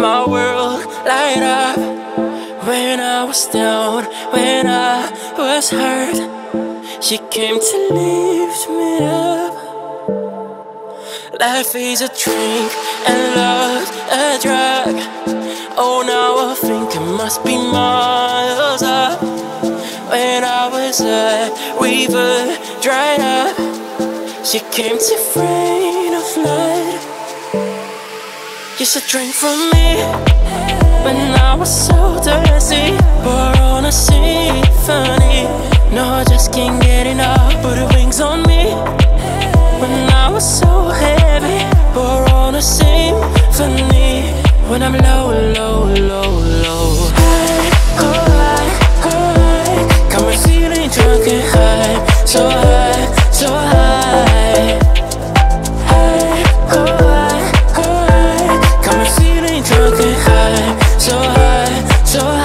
my world light up. When I was down, when I was hurt, she came to lift me up. Life is a drink and love a drug. Oh, now I think it must be miles up. When I was a river dried up, she came to rain of light. Used to drink from me when I was so thirsty. Pour on a symphony. No, I just can't get enough. Put her wings on me when I was so heavy. Pour on a symphony. When I'm low, low, low, low. High, oh high, oh high. Got me feeling drunk and high, so high, so high. High, oh high, oh high. Got me feeling drunk and high, so high, so high.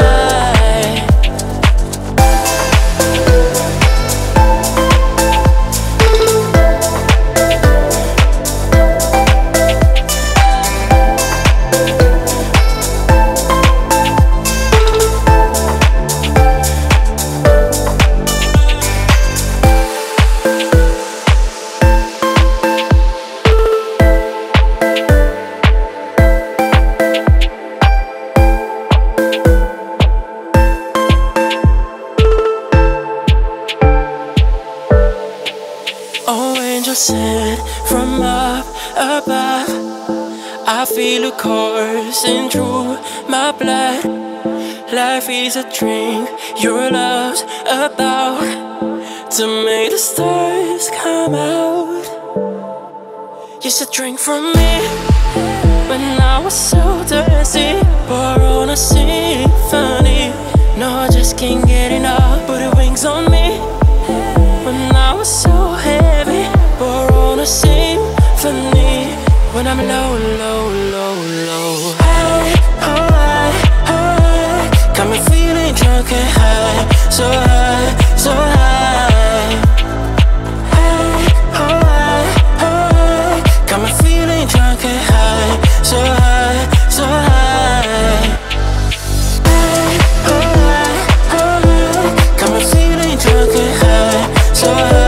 Sent from up above, I feel a coursing through my blood. Life is a drink your love's about, to make the stars come out. Used to drink from me when I was so thirsty. Pour on a symphony. No, I just can't get enough. Put her wings on me when I was so heavy. Pour on a symphony. When I'm low, low, low, low. High, oh high, oh high. Got me feeling drunk and high, so high, so high. High, oh high, oh high. Got me feeling drunk and high, so high, so high. High, oh high, oh high. Got me feeling drunk and high, so high, so high.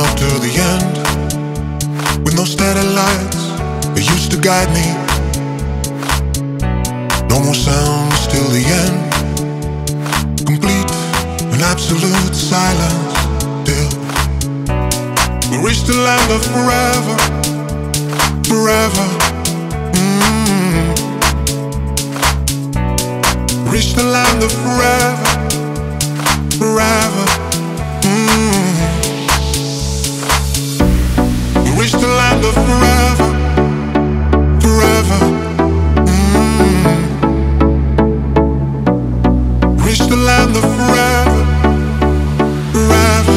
Up to the end, with no steady lights, they used to guide me. No more sounds till the end, complete and absolute silence till we reach the land of forever, forever. Reach the land of forever, forever. Reach the land of forever, forever. Reach the land of forever, forever.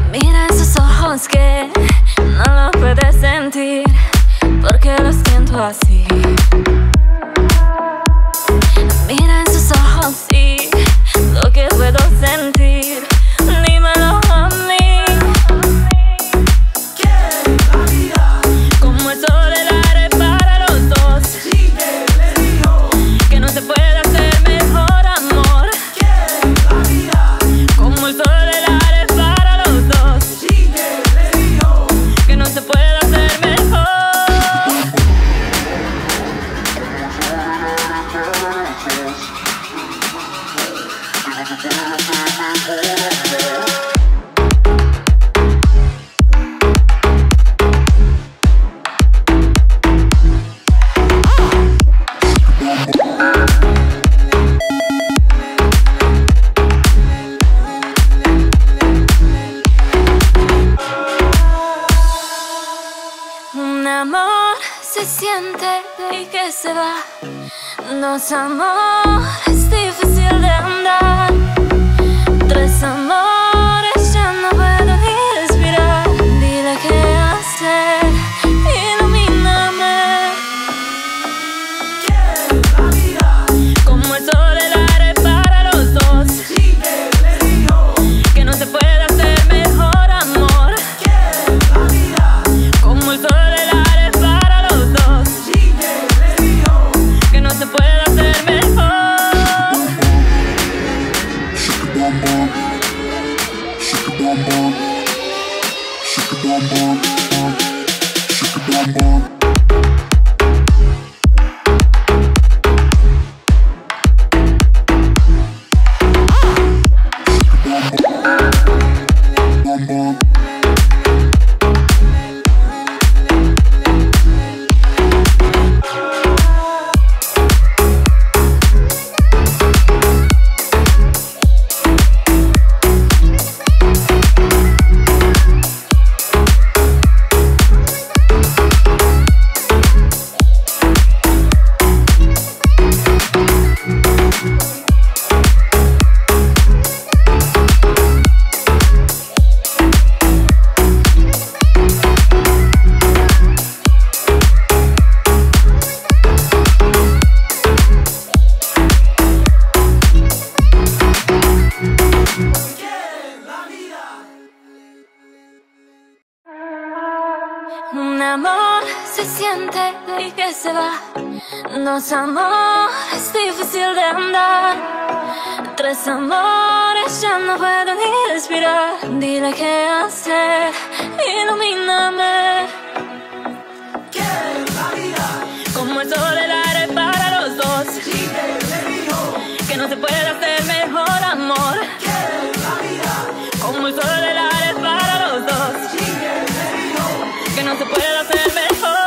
Que no lo puedes sentir porque lo siento así. Mira en sus ojos, sí, lo que puedo sentir. Dímelo a mí. Quiero la vida como el sol en el aire para los dos. Libre, le digo que no se puede hacer mejor amor. Quiero la vida como el sol. Un amor se siente y que se va. Dos amores es difícil de andar. Tres amores ya no puedo respirar. Dile qué hacer, ilumíname. Quiero la vida como el sol en el aire para los dos. Libre, le digo que no se puede hacer mejor amor. Quiero la vida como el sol en el aire para los dos. Libre, le digo que no se puede hacer mejor. Shake it, bam, bam. Shake it, bam, bam. Shake it, bam, bam, bam. Shake it, bam, bam. Un amor se siente y que se va. Dos amores es difícil de andar. Tres amores ya no puedo ni respirar. Dile qué hacer, ilumíname. Quiero la vida como el sol en el aire para los dos. Libre, le digo que no se puede hacer mejor amor. Quiero la vida como el sol en el aire para los dos. Libre, le digo que no se puede hacer mejor.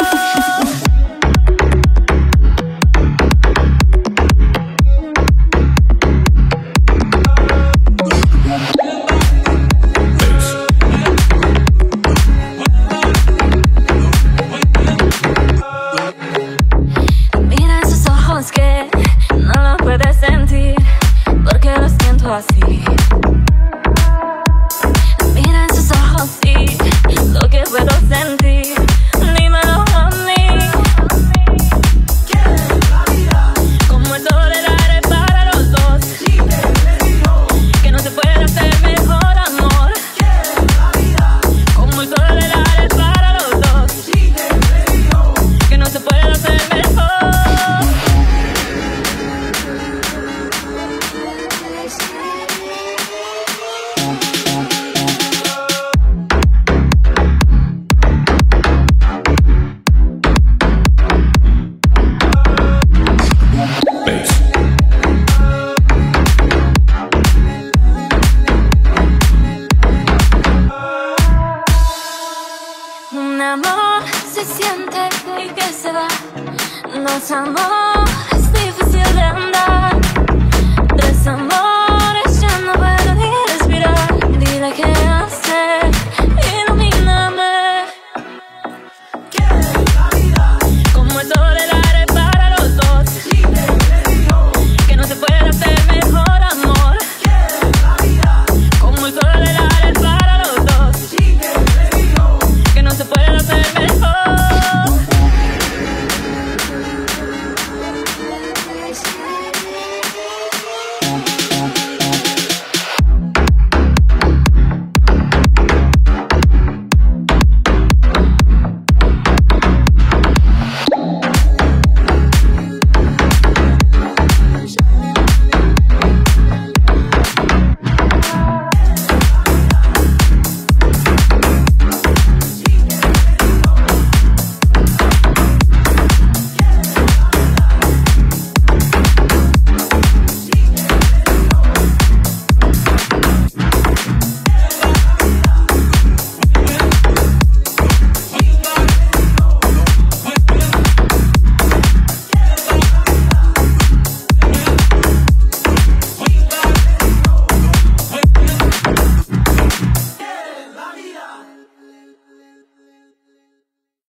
y que se va. Nuestro amor es difícil de andar. Tres amores.